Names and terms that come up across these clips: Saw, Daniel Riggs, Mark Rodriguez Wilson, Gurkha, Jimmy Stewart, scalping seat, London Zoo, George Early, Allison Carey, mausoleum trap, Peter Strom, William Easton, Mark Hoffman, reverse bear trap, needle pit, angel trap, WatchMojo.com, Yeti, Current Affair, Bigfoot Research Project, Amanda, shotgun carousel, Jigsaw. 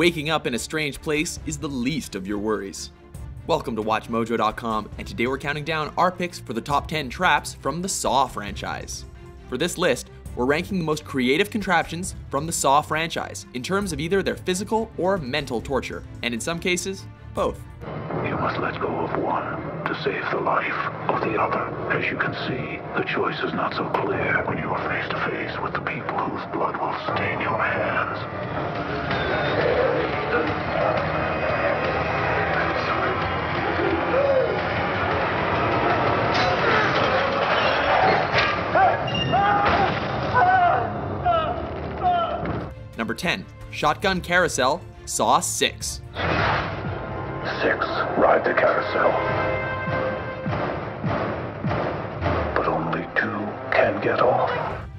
Waking up in a strange place is the least of your worries. Welcome to WatchMojo.com, and today we're counting down our picks for the top 10 traps from the Saw franchise. For this list, we're ranking the most creative contraptions from the Saw franchise in terms of either their physical or mental torture, and in some cases, both. You must let go of one to save the life of the other. As you can see, the choice is not so clear when you are face to face with the people whose blood will stain your hands. Number 10, Shotgun Carousel, Saw 6. 6, ride the carousel. But only 2 can get off.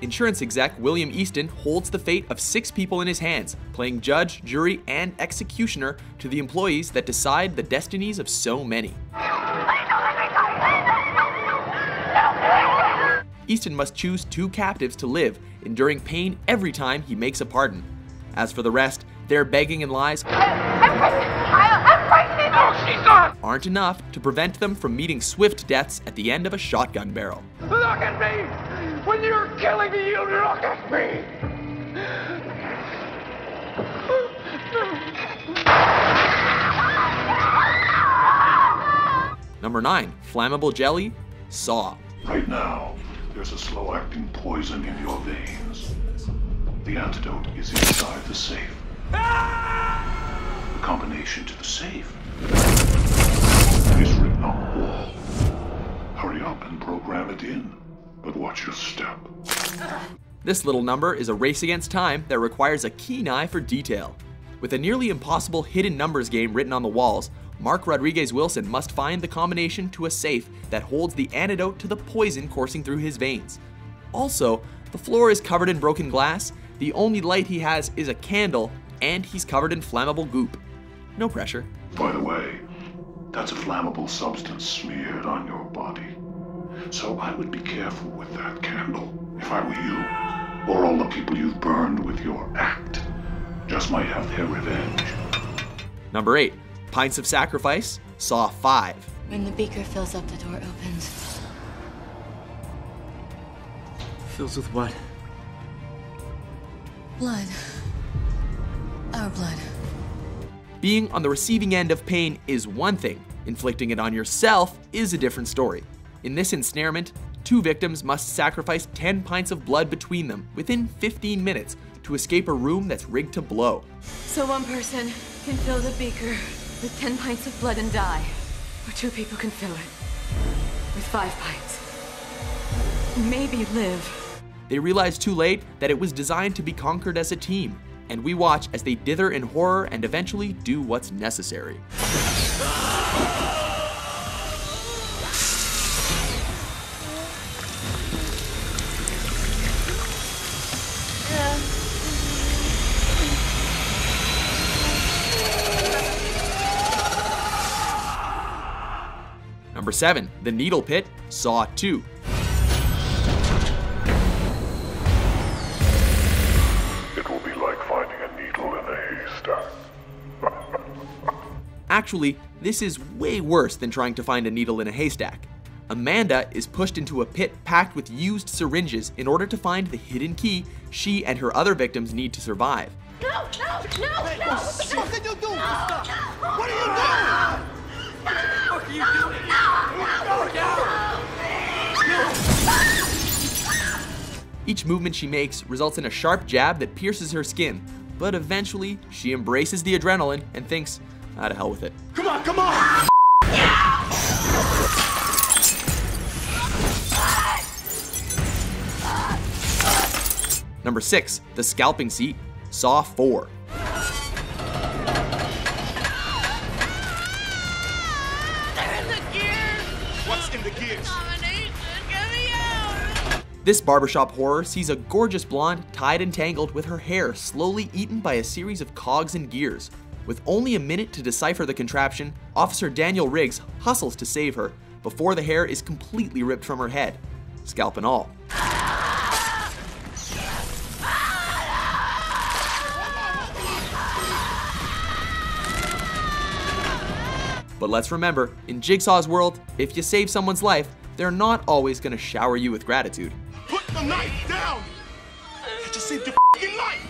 Insurance exec William Easton holds the fate of 6 people in his hands, playing judge, jury, and executioner to the employees that decide the destinies of so many. Easton must choose 2 captives to live, enduring pain every time he makes a pardon. As for the rest, their begging and lies aren't enough to prevent them from meeting swift deaths at the end of a shotgun barrel. Look at me! When you're killing me, you look at me! Number 9, Flammable Jelly, Saw. Right now, there's a slow-acting poison in your veins. The antidote is inside the safe. The combination to the safe is written on the wall. Hurry up and program it in, but watch your step. This little number is a race against time that requires a keen eye for detail. With a nearly impossible hidden numbers game written on the walls, Mark Rodriguez Wilson must find the combination to a safe that holds the antidote to the poison coursing through his veins. Also, the floor is covered in broken glass, the only light he has is a candle, and he's covered in flammable goop. No pressure. By the way, that's a flammable substance smeared on your body. So I would be careful with that candle, if I were you, or all the people you've burned with your act. Just might have their revenge. Number 8. Pints of Sacrifice, Saw 5. When the beaker fills up, the door opens. Fills with what? Blood. Our blood. Being on the receiving end of pain is one thing. Inflicting it on yourself is a different story. In this ensnarement, 2 victims must sacrifice 10 pints of blood between them within 15 minutes to escape a room that's rigged to blow. So one person can fill the beaker with 10 pints of blood and die, or 2 people can fill it with 5 pints, maybe live. They realize too late that it was designed to be conquered as a team, and we watch as they dither in horror and eventually do what's necessary. Number 7, The Needle Pit, Saw 2. It will be like finding a needle in a haystack. Actually, this is way worse than trying to find a needle in a haystack. Amanda is pushed into a pit packed with used syringes in order to find the hidden key she and her other victims need to survive. No! No! No! Hey, no! What the fuck did you do? No, no, what are you doing? What the fuck are you doing? No. Each movement she makes results in a sharp jab that pierces her skin, but eventually she embraces the adrenaline and thinks, ah, to hell with it. Come on, come on! Number 6, The Scalping Seat, Saw 4. This barbershop horror sees a gorgeous blonde tied and tangled with her hair slowly eaten by a series of cogs and gears. With only a minute to decipher the contraption, Officer Daniel Riggs hustles to save her before the hair is completely ripped from her head, scalp and all. But let's remember, in Jigsaw's world, if you save someone's life, they're not always gonna shower you with gratitude. Put the knife down! I just saved your f***ing life!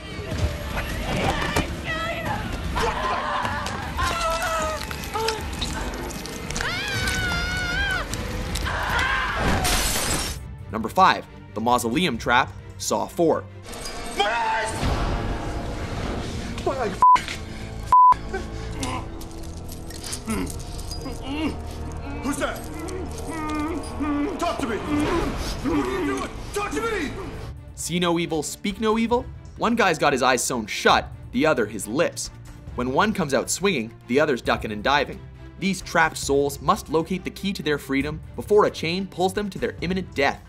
Number 5, the mausoleum trap, Saw 4. Who's that? Talk to me! What are you doing? Talk to me! See no evil, speak no evil? One guy's got his eyes sewn shut, the other his lips. When one comes out swinging, the other's ducking and diving. These trapped souls must locate the key to their freedom before a chain pulls them to their imminent death.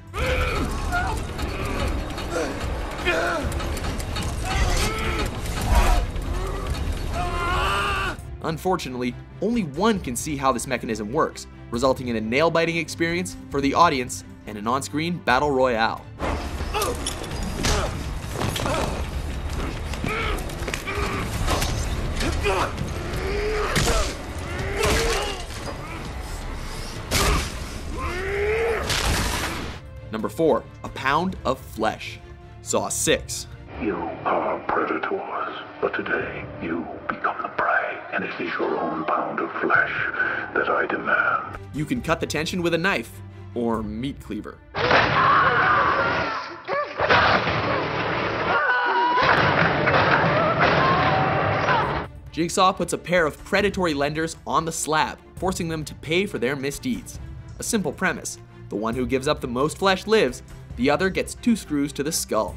Unfortunately, only one can see how this mechanism works, resulting in a nail-biting experience for the audience and an on-screen battle royale. Number 4, a pound of flesh, Saw 6. You are predators, but today you become the prey, and it is your own pound of flesh that I demand. You can cut the tension with a knife or meat cleaver. Jigsaw puts a pair of predatory lenders on the slab, forcing them to pay for their misdeeds. A simple premise. The one who gives up the most flesh lives, the other gets 2 screws to the skull.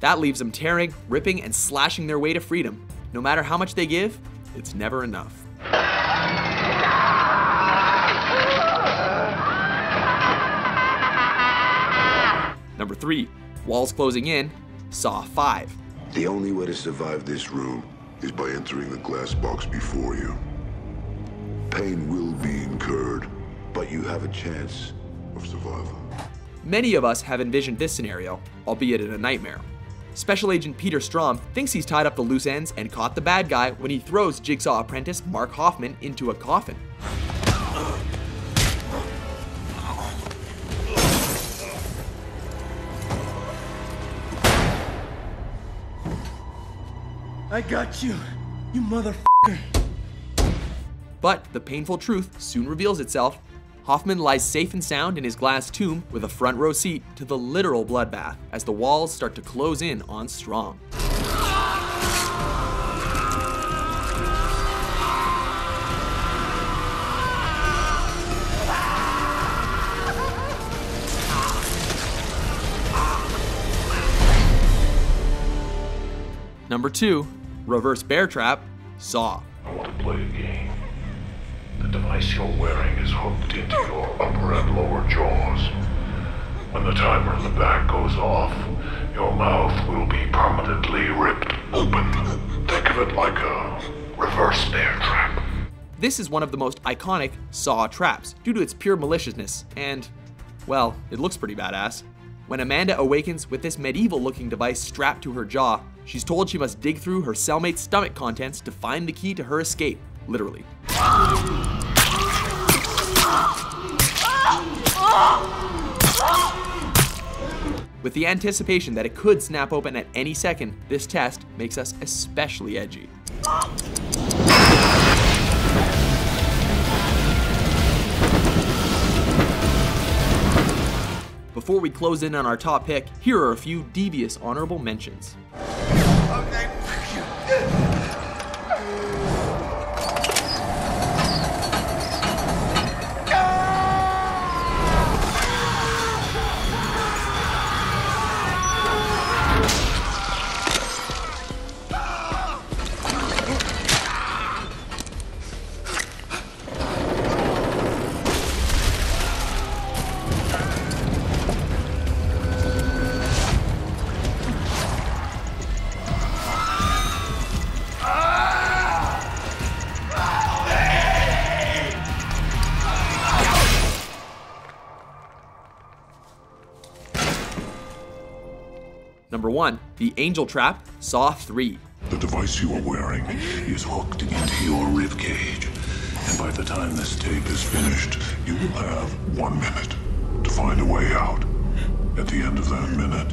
That leaves them tearing, ripping, and slashing their way to freedom. No matter how much they give, it's never enough. Number 3, walls closing in, Saw 5. The only way to survive this room is by entering the glass box before you. Pain will be incurred, but you have a chance of survival. Many of us have envisioned this scenario, albeit in a nightmare. Special Agent Peter Strom thinks he's tied up the loose ends and caught the bad guy when he throws Jigsaw apprentice Mark Hoffman into a coffin. I got you, you motherfucker. But the painful truth soon reveals itself. Hoffman lies safe and sound in his glass tomb with a front row seat to the literal bloodbath as the walls start to close in on Strom. Number 2, reverse bear trap, Saw. I want to play a game. The device you're wearing is hooked into your upper and lower jaws. When the timer in the back goes off, your mouth will be permanently ripped open. Think of it like a reverse bear trap. This is one of the most iconic Saw traps due to its pure maliciousness and, well, it looks pretty badass. When Amanda awakens with this medieval-looking device strapped to her jaw, she's told she must dig through her cellmate's stomach contents to find the key to her escape, literally. With the anticipation that it could snap open at any second, this test makes us especially edgy. Before we close in on our top pick, here are a few devious honorable mentions. Number 1, the angel trap, Saw 3. The device you are wearing is hooked into your ribcage, and By the time this tape is finished, you will have 1 minute to find a way out. At the end of that minute,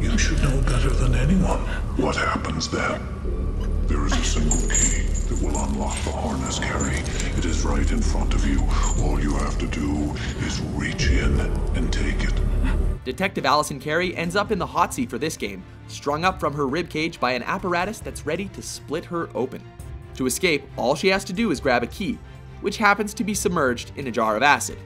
you should know better than anyone what happens then. There is a single key that will unlock the harness, Carey. It is right in front of you. All you have to do is reach in and take it. Detective Allison Carey ends up in the hot seat for this game, strung up from her ribcage by an apparatus that's ready to split her open. To escape, all she has to do is grab a key, which happens to be submerged in a jar of acid.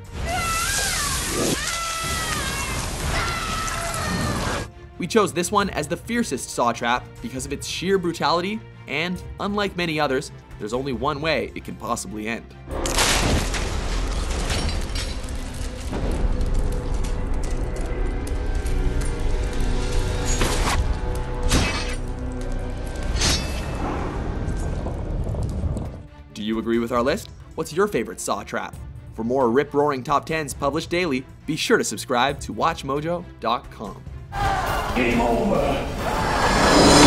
We chose this one as the fiercest Saw trap because of its sheer brutality, and unlike many others, there's only one way it can possibly end. Do you agree with our list? What's your favorite Saw trap? For more rip-roaring top 10s published daily, be sure to subscribe to WatchMojo.com. Game over.